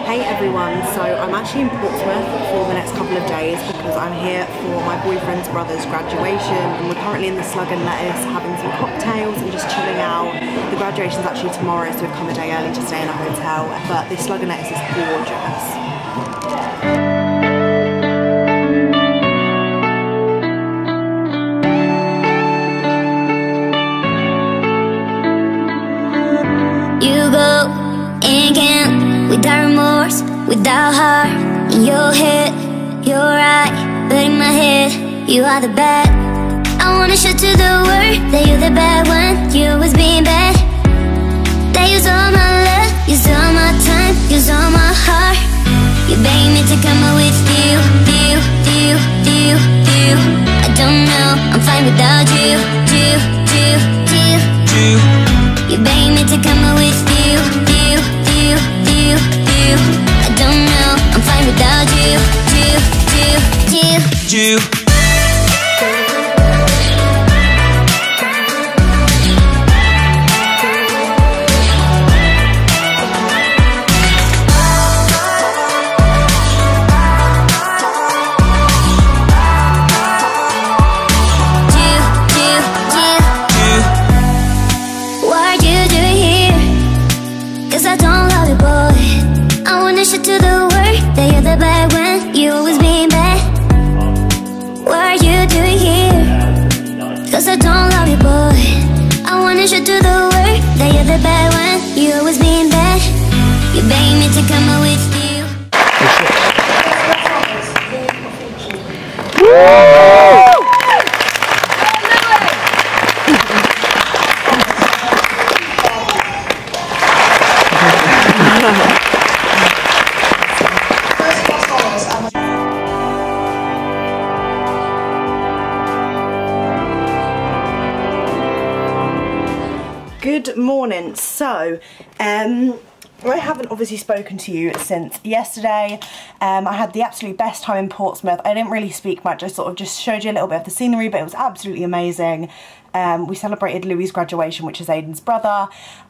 Hey everyone, so I'm actually in Portsmouth for the next couple of days because I'm here for my boyfriend's brother's graduation and we're currently in the Slug and Lettuce having some cocktails and just chilling out. The graduation's actually tomorrow, so we've come a day early to stay in a hotel, but this Slug and Lettuce is gorgeous. Without remorse, without heart. In your head, you're right, but in my head, you are the bad. I wanna show to the world that you're the bad one. You was being bad. That you stole my love, you stole my time, you stole my heart. You begged me to come with you, you. I don't know, I'm fine without you, you. You begged me to come with you, you. I don't know, I'm fine without you, you. Good morning. So, I haven't obviously spoken to you since yesterday. I had the absolute best time in Portsmouth. I didn't really speak much. I sort of just showed you a little bit of the scenery, but it was absolutely amazing. We celebrated Louis's graduation, which is Aiden's brother,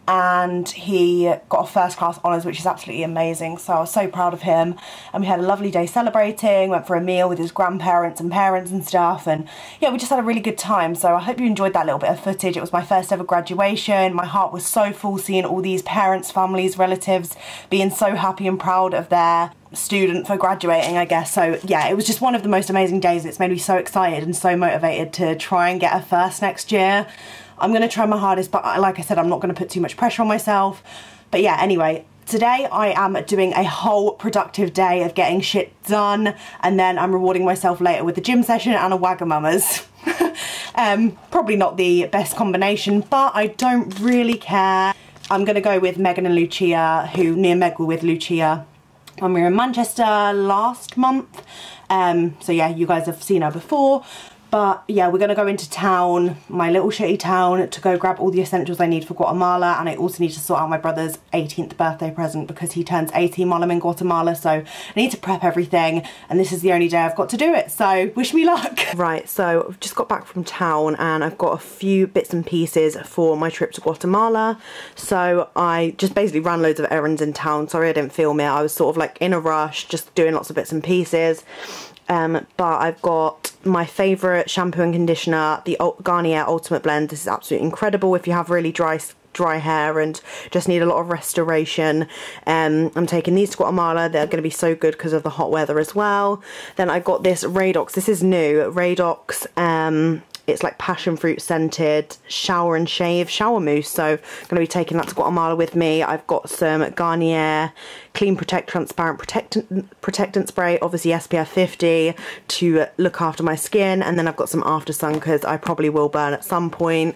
and he got a first class honours, which is absolutely amazing. So I was so proud of him, and we had a lovely day celebrating, went for a meal with his grandparents and parents and stuff, and yeah, we just had a really good time. So I hope you enjoyed that little bit of footage. It was my first ever graduation. My heart was so full seeing all these parents, families, relatives being so happy and proud of their student for graduating, I guess. So yeah, it was just one of the most amazing days. It's made me so excited and so motivated to try and get a first next year. I'm going to try my hardest, but like I said, I'm not going to put too much pressure on myself. But yeah, anyway, today I am doing a whole productive day of getting shit done, and then I'm rewarding myself later with a gym session and a Wagamama's. Probably not the best combination, but I don't really care. I'm going to go with Megan and Lucia, who me and Meg were with Lucia when we were in Manchester last month. So yeah, you guys have seen her before. But yeah, we're going to go into town, my little shitty town, to go grab all the essentials I need for Guatemala. And I also need to sort out my brother's 18th birthday present because he turns 18 while I'm in Guatemala. So I need to prep everything, and this is the only day I've got to do it. So wish me luck. Right, so I've just got back from town and I've got a few bits and pieces for my trip to Guatemala. So I just basically ran loads of errands in town. Sorry I didn't film it. I was sort of like in a rush, just doing lots of bits and pieces. But I've got my favourite shampoo and conditioner, the Garnier Ultimate Blend. This is absolutely incredible if you have really dry hair and just need a lot of restoration. I'm taking these to Guatemala. They're going to be so good because of the hot weather as well. Then I got this Radox. This is new. Radox, it's like passion fruit scented shower and shave shower mousse. So I'm going to be taking that to Guatemala with me. I've got some Garnier Clean Protect transparent protectant spray, obviously SPF 50 to look after my skin. And then I've got some after sun because I probably will burn at some point.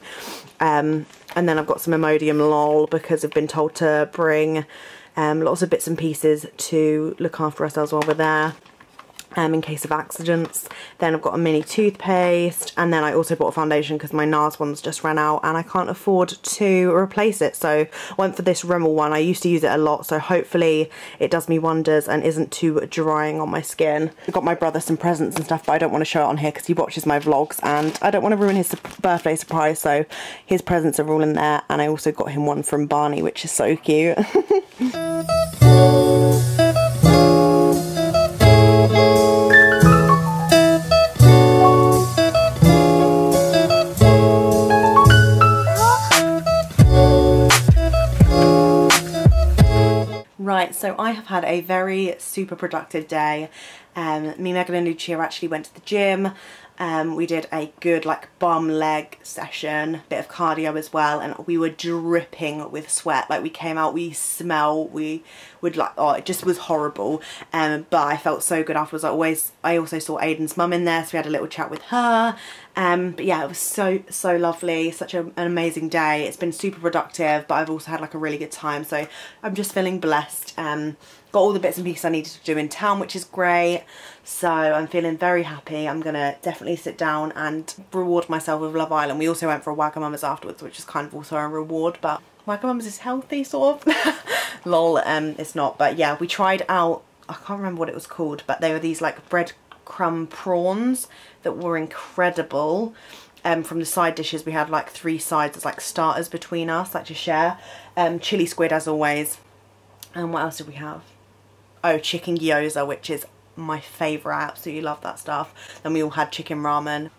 And then I've got some Imodium LOL because I've been told to bring lots of bits and pieces to look after ourselves while we're there. in case of accidents. Then I've got a mini toothpaste, and then I also bought a foundation because my NARS ones just ran out and I can't afford to replace it, so went for this Rimmel one. I used to use it a lot, so hopefully it does me wonders and isn't too drying on my skin. I got my brother some presents and stuff, but I don't want to show it on here because he watches my vlogs and I don't want to ruin his birthday surprise, so his presents are all in there. And I also got him one from Barney, which is so cute. So I have had a very super productive day. Me, Megan and Lucia actually went to the gym. We did a good like bum leg session, bit of cardio as well, and we were dripping with sweat. Like we came out, we smell, we would like, oh, it just was horrible. But I felt so good afterwards. I also saw Aiden's mum in there, so we had a little chat with her. But yeah, it was so lovely, such an amazing day. It's been super productive, but I've also had like a really good time, so I'm just feeling blessed. Got all the bits and pieces I needed to do in town, which is great, so I'm feeling very happy. I'm gonna definitely sit down and reward myself with Love Island. We also went for a Wagamama's afterwards, which is kind of also a reward, but Wagamama's is healthy, sort of. Lol, it's not, but yeah, we tried out, I can't remember what it was called, but they were these like breadcrumb prawns that were incredible. From the side dishes we had like three sides as like starters between us, like to share. Chili squid as always, and what else did we have? Oh, chicken gyoza, which is my favourite. I absolutely love that stuff. Then we all had chicken ramen.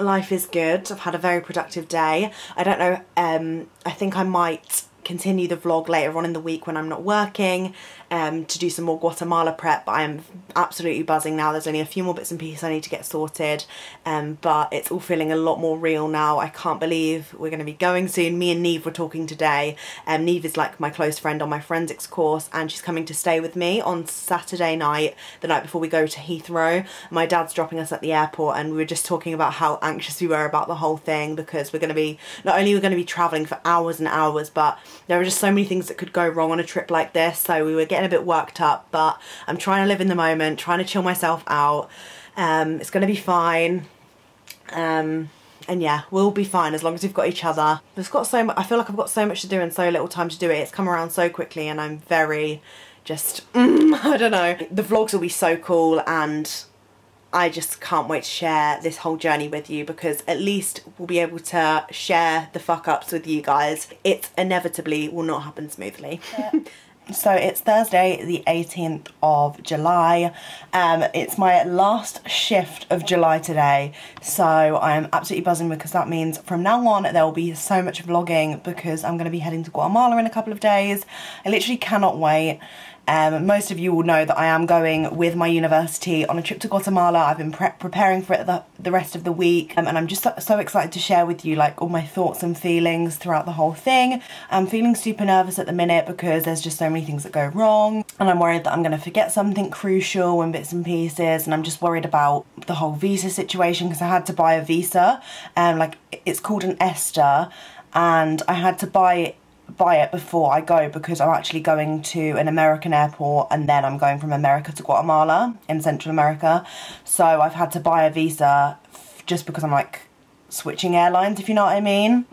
Life is good. I've had a very productive day. I don't know, I think I might continue the vlog later on in the week when I'm not working, to do some more Guatemala prep, but I am absolutely buzzing now. There's only a few more bits and pieces I need to get sorted, but it's all feeling a lot more real now. I can't believe we're going to be going soon. Me and Neve were talking today. Neve is like my close friend on my forensics course, and she's coming to stay with me on Saturday night, the night before we go to Heathrow. My dad's dropping us at the airport, and we were just talking about how anxious we were about the whole thing, because we're going to be, not only we're going to be travelling for hours and hours, but there were just so many things that could go wrong on a trip like this, so we were getting a bit worked up, but I'm trying to live in the moment, trying to chill myself out. It's gonna be fine, and yeah, we'll be fine as long as we've got each other. I feel like I've got so much to do and so little time to do it. It's come around so quickly, and I'm very just I don't know. The vlogs will be so cool, and I just can't wait to share this whole journey with you, because at least we'll be able to share the fuck ups with you guys. It inevitably will not happen smoothly. Yeah. So it's Thursday the 18th of July. It's my last shift of July today, so I'm absolutely buzzing, because that means from now on there will be so much vlogging, because I'm going to be heading to Guatemala in a couple of days. I literally cannot wait. Most of you will know that I am going with my university on a trip to Guatemala. I've been preparing for it the rest of the week, and I'm just so excited to share with you like all my thoughts and feelings throughout the whole thing. I'm feeling super nervous at the minute because there's just so many things that go wrong, and I'm worried that I'm going to forget something crucial and bits and pieces, and I'm just worried about the whole visa situation, because I had to buy a visa, like it's called an ESTA, and I had to buy it before I go, because I'm actually going to an American airport, and then I'm going from America to Guatemala in Central America, so I've had to buy a visa just because I'm like switching airlines, if you know what I mean.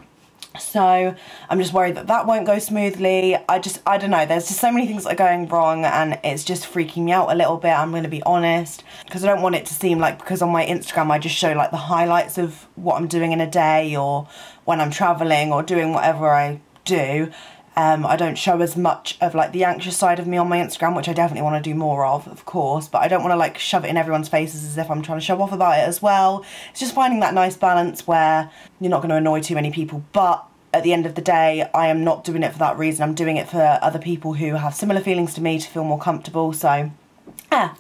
So I'm just worried that that won't go smoothly. I don't know, there's just so many things that are going wrong, and it's just freaking me out a little bit, I'm going to be honest, because I don't want it to seem like, because on my Instagram I just show like the highlights of what I'm doing in a day, or when I'm travelling or doing whatever I do. I don't show as much of like the anxious side of me on my Instagram, which I definitely want to do more of course, but I don't want to like shove it in everyone's faces as if I'm trying to show off about it as well. It's just finding that nice balance where you're not going to annoy too many people, but at the end of the day I am not doing it for that reason. I'm doing it for other people who have similar feelings to me to feel more comfortable. So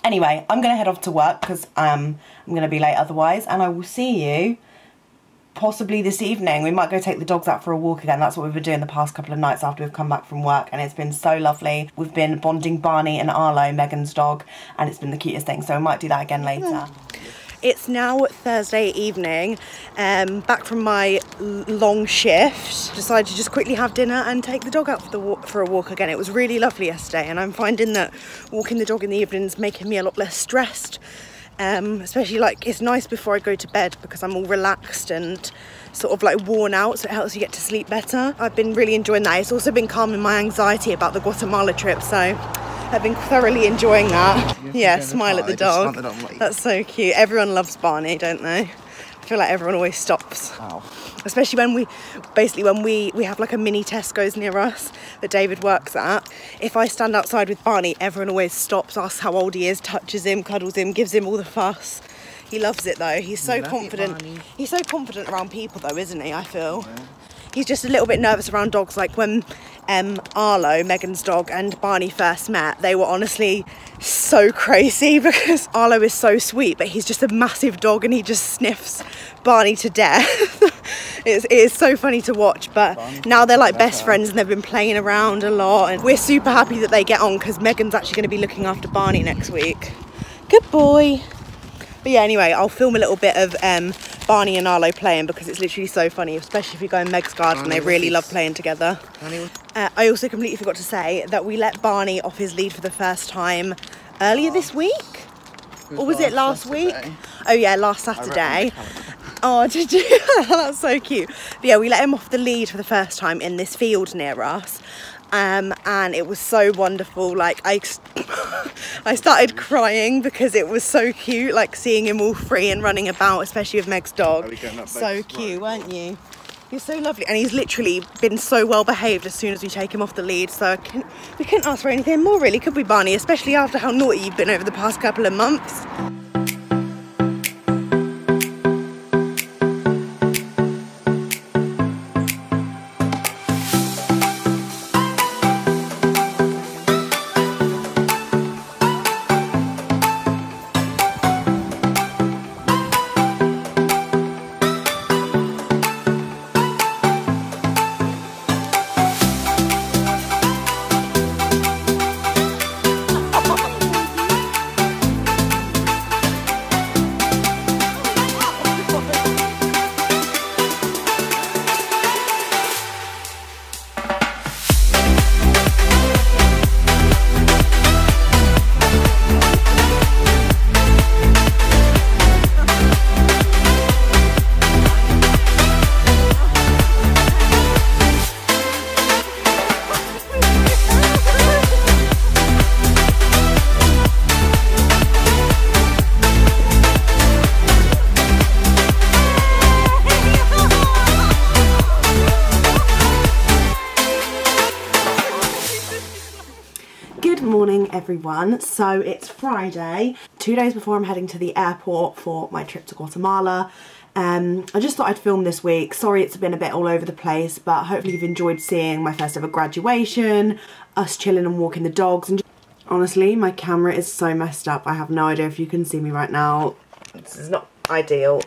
anyway, I'm going to head off to work, because I'm going to be late otherwise, and I will see you possibly this evening. We might go take the dogs out for a walk again. That's what we've been doing the past couple of nights after we've come back from work, and it's been so lovely. We've been bonding Barney and Arlo, Megan's dog, and it's been the cutest thing, so we might do that again later. It's now Thursday evening, back from my long shift. Decided to just quickly have dinner and take the dog out for a walk again. It was really lovely yesterday, and I'm finding that walking the dog in the evening is making me a lot less stressed especially like it's nice before I go to bed because I'm all relaxed and sort of like worn out, so it helps you get to sleep better. I've been really enjoying that. It's also been calming my anxiety about the Guatemala trip, so I've been thoroughly enjoying that. Yeah, smile at the dog. That's so cute. Everyone loves Barney, don't they? I feel like everyone always stops. Ow. Especially when we have like a mini Tesco's near us that David works at. If I stand outside with Barney, everyone always stops, asks how old he is, touches him, cuddles him, gives him all the fuss. He loves it though. He's so confident. He's so confident around people though, isn't he? I feel. Yeah. He's just a little bit nervous around dogs. Like when Arlo, Megan's dog, and Barney first met, they were honestly so crazy because Arlo is so sweet, but he's just a massive dog and he just sniffs Barney to death. it is so funny to watch, but now they're like best friends and they've been playing around a lot, and we're super happy that they get on because Megan's actually going to be looking after Barney next week. Good boy. But yeah, anyway, I'll film a little bit of Barney and Arlo playing because it's literally so funny, especially if you go in Meg's garden. They really love playing together. I also completely forgot to say that we let Barney off his lead for the first time earlier this week. Or was it last week? Oh yeah, last Saturday. Oh, did you? That's so cute. But yeah, we let him off the lead for the first time in this field near us. And it was so wonderful. Like I started crying because it was so cute, like seeing him all free and running about, especially with Meg's dog. So cute, weren't you? You're so lovely. And he's literally been so well behaved as soon as we take him off the lead, so we couldn't ask for anything more really, could we, Barney? Especially after how naughty you've been over the past couple of months. Everyone, so it's Friday, 2 days before I'm heading to the airport for my trip to Guatemala. I just thought I'd film this week. Sorry it's been a bit all over the place, but hopefully you've enjoyed seeing my first ever graduation, us chilling and walking the dogs, and honestly my camera is so messed up. I have no idea if you can see me right now. This is not ideal.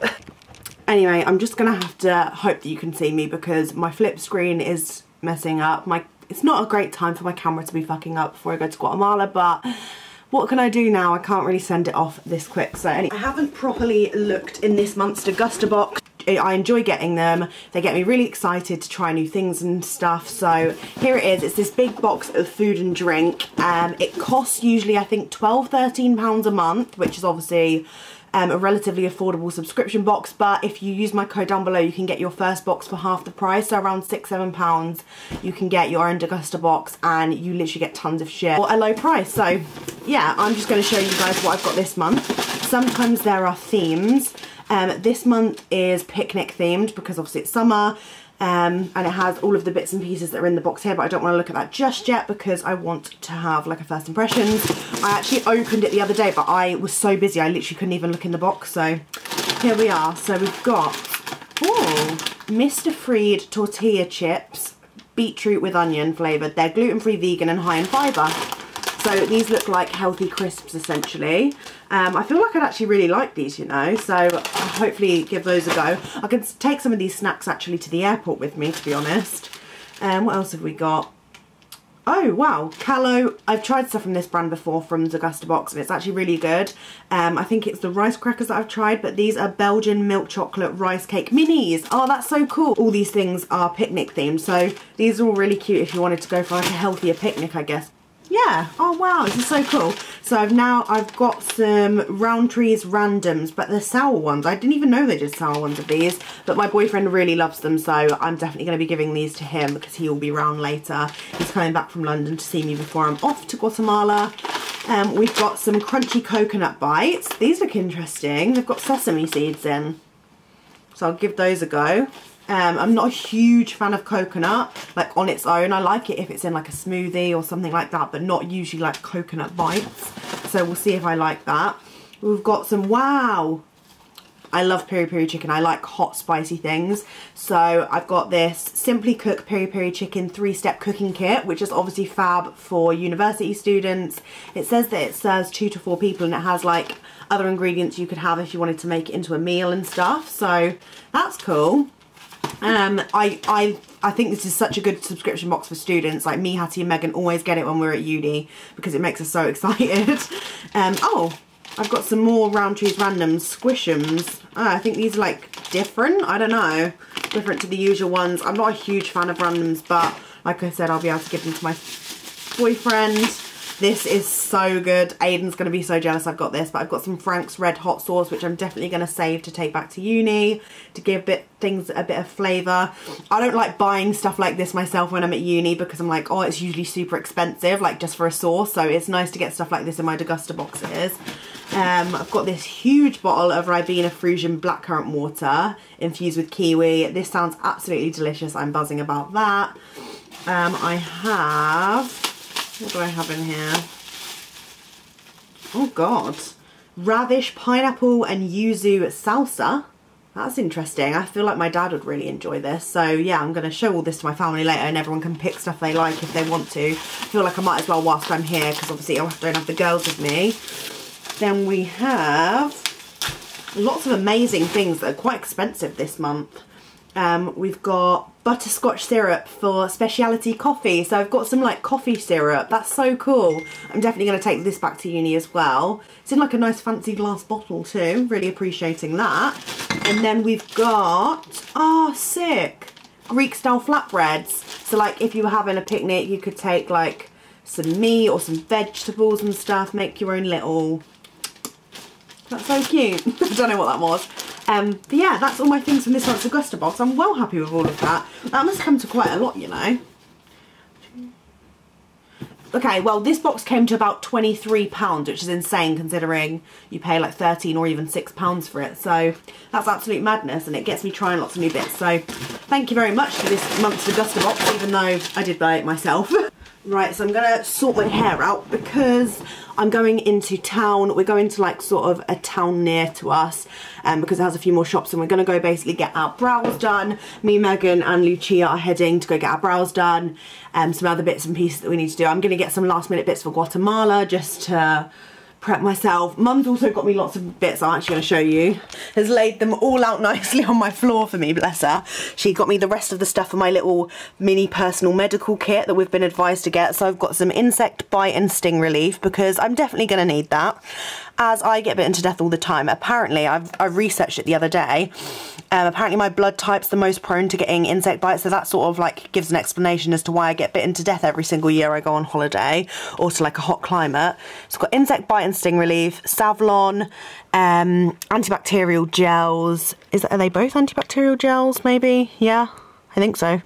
Anyway, I'm just gonna have to hope that you can see me because my flip screen is messing up. It's not a great time for my camera to be fucking up before I go to Guatemala, but what can I do now? I can't really send it off this quick. So anyway, I haven't properly looked in this month's Degusta box. I enjoy getting them. They get me really excited to try new things and stuff. So here it is. It's this big box of food and drink. It costs usually, I think, £12–13 a month, which is obviously a relatively affordable subscription box, but if you use my code down below you can get your first box for half the price, so around £6–7 you can get your own Degusta box and you literally get tons of shit at a low price. So yeah, I'm just going to show you guys what I've got this month. Sometimes there are themes. This month is picnic themed because obviously it's summer, and it has all of the bits and pieces that are in the box here, but I don't want to look at that just yet because I want to have like a first impressions. I actually opened it the other day, but I was so busy I literally couldn't even look in the box, so here we are. So we've got, ooh, Mr. Fried Tortilla Chips, beetroot with onion flavoured. They're gluten-free, vegan and high in fibre. So these look like healthy crisps essentially. I feel like I'd actually really like these, you know, so I'll hopefully give those a go. I could take some of these snacks actually to the airport with me, to be honest. What else have we got? Oh wow, Callo. I've tried stuff from this brand before from Degusta box and it's actually really good. I think it's the rice crackers that I've tried, but these are Belgian milk chocolate rice cake minis. Oh, that's so cool. All these things are picnic themed, so these are all really cute if you wanted to go for like a healthier picnic, I guess. Yeah, oh wow, this is so cool. So I've got some Roundtree's Randoms, but they're sour ones. I didn't even know they did sour ones of these, but my boyfriend really loves them, so I'm definitely going to be giving these to him because he will be round later. He's coming back from London to see me before I'm off to Guatemala. We've got some crunchy coconut bites. These look interesting. They've got sesame seeds in, so I'll give those a go. I'm not a huge fan of coconut, like on its own. I like it if it's in like a smoothie or something like that, but not usually like coconut bites. So we'll see if I like that. We've got some, wow, I love peri peri chicken. I like hot spicy things. So I've got this Simply Cook peri peri chicken 3-step cooking kit, which is obviously fab for university students. It says that it serves 2 to 4 people and it has like other ingredients you could have if you wanted to make it into a meal and stuff. So that's cool. I think this is such a good subscription box for students. Like me, Hattie and Megan always get it when we're at uni because it makes us so excited. Oh, I've got some more Roundtree's Randoms squishums. I think these are like different, I don't know, different to the usual ones. I'm not a huge fan of randoms, but like I said, I'll be able to give them to my boyfriend. This is so good. Aiden's going to be so jealous I've got this, but I've got some Frank's Red Hot Sauce, which I'm definitely going to save to take back to uni to give things a bit of flavour. I don't like buying stuff like this myself when I'm at uni because I'm like, oh, it's usually super expensive, like just for a sauce. So it's nice to get stuff like this in my Degusta boxes. I've got this huge bottle of Ribena Frusian blackcurrant water infused with kiwi. This sounds absolutely delicious. I'm buzzing about that. I have... what do I have in here? Oh God. Ravish pineapple and yuzu salsa. That's interesting. I feel like my dad would really enjoy this. So yeah, I'm going to show all this to my family later and everyone can pick stuff they like if they want to. I feel like I might as well whilst I'm here because obviously I don't have the girls with me. Then we have lots of amazing things that are quite expensive this month. We've got butterscotch syrup for speciality coffee. So I've got some like coffee syrup. That's so cool. I'm definitely going to take this back to uni as well. It's in like a nice fancy glass bottle too. Really appreciating that. And then we've got, oh sick, Greek style flatbreads. So like if you were having a picnic, you could take like some meat or some vegetables and stuff. Make your own little, that's so cute. I don't know what that was. But yeah, that's all my things from this month's Degusta box. I'm well happy with all of that. That must come to quite a lot, you know. Okay, well, this box came to about £23, which is insane considering you pay like £13 or even £6 for it. So that's absolute madness and it gets me trying lots of new bits. So thank you very much for this month's Degusta box, even though I did buy it myself. Right, so I'm going to sort my hair out because I'm going into town. We're going to like sort of a town near to us because it has a few more shops and we're going to go basically get our brows done. Me, Megan and Lucia are heading to go get our brows done and some other bits and pieces that we need to do. I'm going to get some last minute bits for Guatemala just to prep myself. Mum's also got me lots of bits I'm actually going to show you. Has laid them all out nicely on my floor for me, bless her. She got me the rest of the stuff for my little mini personal medical kit that we've been advised to get. So I've got some insect bite and sting relief because I'm definitely going to need that as I get bitten to death all the time. Apparently, I researched it the other day. Apparently my blood type's the most prone to getting insect bites, so that sort of like gives an explanation as to why I get bitten to death every single year I go on holiday or to like a hot climate. So I've got insect bite and sting relief, Savlon, antibacterial gels. Are they both antibacterial gels maybe? Yeah, I think so.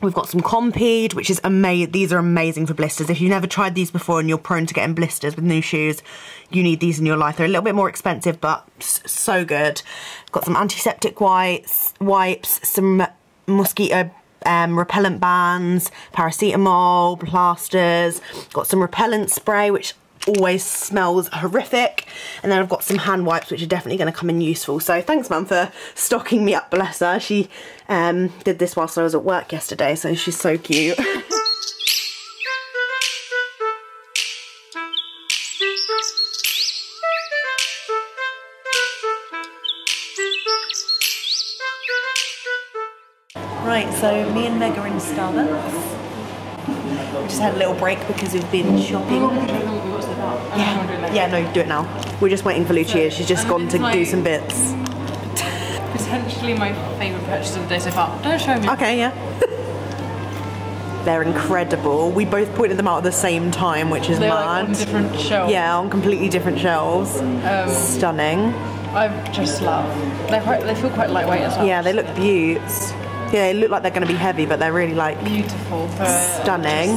We've got some Compede, which is amazing. These are amazing for blisters. If you've never tried these before and you're prone to getting blisters with new shoes, you need these in your life. They're a little bit more expensive, but so good. Got some antiseptic wipes, some mosquito repellent bands, paracetamol, plasters. Got some repellent spray, which always smells horrific. And then I've got some hand wipes, which are definitely going to come in useful. So thanks Mum for stocking me up, bless her. She did this whilst I was at work yesterday, so she's so cute. Right, so me and Meg are in Starbucks. We just had a little break because we've been shopping. Yeah, no, do it now. We're just waiting for Lucia. She's just gone to do some bits. Potentially my favourite purchase of the day so far. Don't show me. Okay, yeah. They're incredible. We both pointed them out at the same time, which is mad. Like on different shelves. Yeah, on completely different shelves. Stunning. I just love. They feel quite lightweight as well. Yeah, they look beautiful. Yeah, they look like they're going to be heavy, but they're really like beautiful, stunning.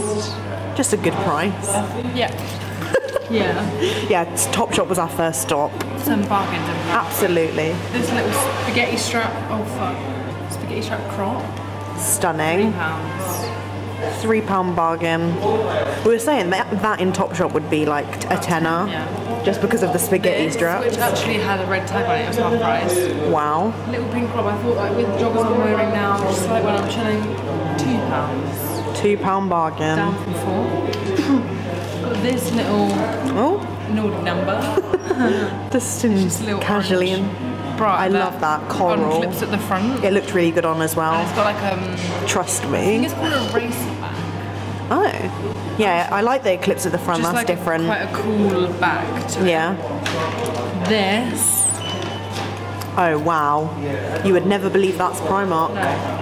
Just a good price. Yeah. Yeah. Yeah. Topshop was our first stop. Some bargains. Absolutely. This little spaghetti strap. Oh fuck. Spaghetti strap crop. Stunning. £3. £3 bargain. We were saying that in Topshop would be like a tenner. Yeah. Just because of the spaghetti straps. Which actually had a red tag on it. It was half price. Wow. Little pink crop. I thought like with joggers I'm wearing now, just like when I'm chilling, £2. £2 bargain. Down from 4. Got this little Nordic number. just casually in. Right, I love that coral. On clips at the front. It looked really good on as well. And it's got like trust me. I think it's called a racer back. Oh, yeah. I like the clips at the front. That's like different. Quite a cool back to it. Yeah. This. Oh wow. You would never believe that's Primark. No.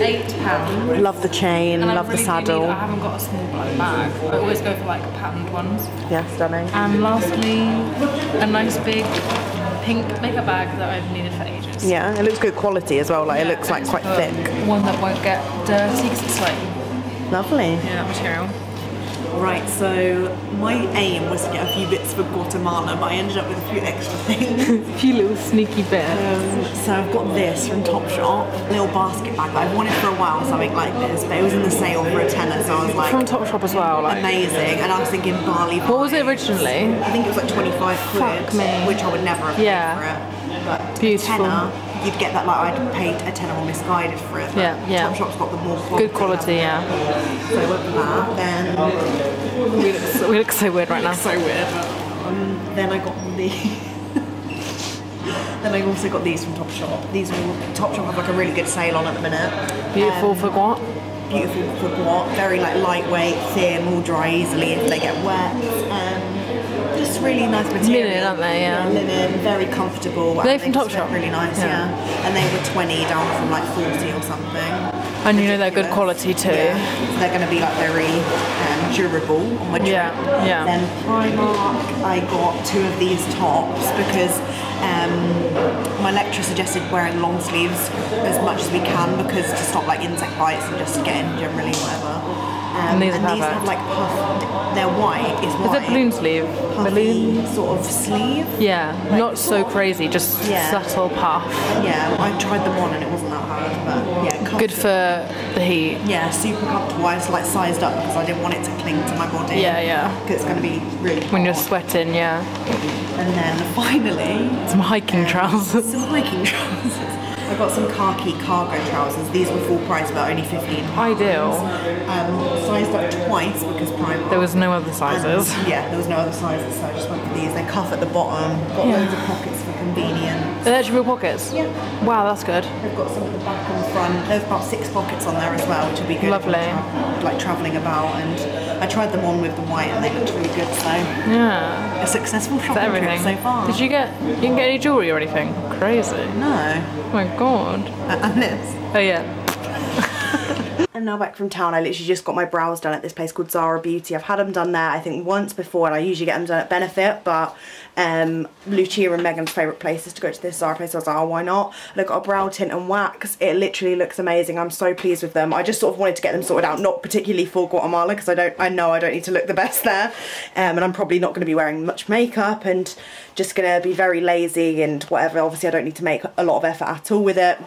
£8. Love the chain. And love the saddle. I haven't got a small black bag. I always go for like patterned ones. Yeah, stunning. And lastly, a nice big pink makeup bag that I've needed for ages. Yeah, it looks good quality as well. Like yeah, it looks like quite thick. One that won't get dirty because it's like lovely. Yeah, material. Right, so my aim was to get a few bits for Guatemala, but I ended up with a few extra things. A few little sneaky bits. So I've got this from Topshop, little basket bag that I've wanted for a while, something like this, but it was in the sale for a tenner, so I was like... From Topshop as well, like... Amazing, and I was thinking Bali. What was it originally? I think it was like 25 quid, which I would never have paid for it. But beautiful. A tenner, you'd get that, like I'd paid a tenner or misguided for it. Yeah, yeah. Topshop's got the more quality. Good quality, yeah. So I went for that. Then we look so weird right now. So weird. Then I got these. Then I also got these from Topshop. These are all, Topshop have like a really good sale on at the minute. Beautiful for what? Beautiful for what? Very like lightweight, thin, will dry easily if they get wet. Just really nice material. Linen, aren't they? Yeah. Linen, very comfortable. They're from Topshop. Really nice, yeah. And they were 20 down from like 40 or something. And you know they're good quality too. Yeah. So they're going to be like very durable on my trip. Yeah, yeah. Then Primark, I got 2 of these tops because my lecturer suggested wearing long sleeves as much as we can because to stop like insect bites and just get in generally whatever. And these have like puff, they're white, it's white. Is it balloon sleeve? Balloon sort of sleeve. Yeah, like not so crazy, just subtle puff. Yeah, I tried them on and it wasn't that hard, but yeah. Comfortable. Good for the heat. Yeah, super comfortable. I was like sized up because I didn't want it to cling to my body. Yeah, yeah. Because it's going to be really hot. When you're sweating, yeah. And then finally... Some hiking trousers. Some hiking trousers. I got some khaki cargo trousers. These were full price, but only £15. Ideal. Sized up twice because Primark. There was no other sizes. Yeah, there was no other sizes, so I just went for these. They cuff at the bottom. Got loads of pockets for convenience. They're actually real pockets. Yeah. Wow, that's good. They've got some at the back and front. There's about 6 pockets on there as well, which would be good. Lovely. Like travelling about, and I tried them on with the white, and they looked really good. So yeah, a successful shopping trip so far. Did you get? You didn't get any jewellery or anything? Crazy. No. Oh my god. And this. Oh yeah. I'm now back from town. I literally just got my brows done at this place called Zara Beauty. I've had them done there I think once before, and I usually get them done at Benefit, but Lucia and Megan's favourite place is to go to this Zara place, so I was like, oh why not? And I got a brow tint and wax. It literally looks amazing. I'm so pleased with them. I just sort of wanted to get them sorted out, not particularly for Guatemala because I know I don't need to look the best there, and I'm probably not going to be wearing much makeup and just going to be very lazy and whatever. Obviously I don't need to make a lot of effort at all with it.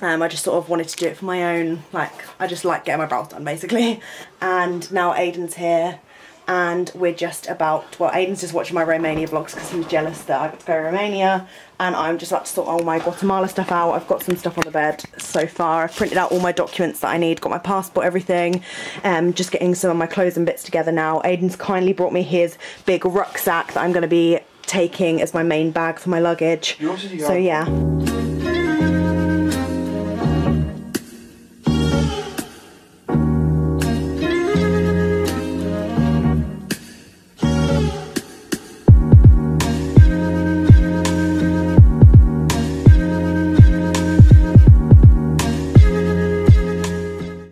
I just sort of wanted to do it for my own, like, I just like getting my brows done basically. And now Aiden's here and we're just about, well, Aiden's just watching my Romania vlogs because he was jealous that I got to go to Romania, and I'm just about to sort all my Guatemala stuff out. I've got some stuff on the bed so far. I've printed out all my documents that I need, got my passport, everything. Just getting some of my clothes and bits together now. Aiden's kindly brought me his big rucksack that I'm going to be taking as my main bag for my luggage. So yeah.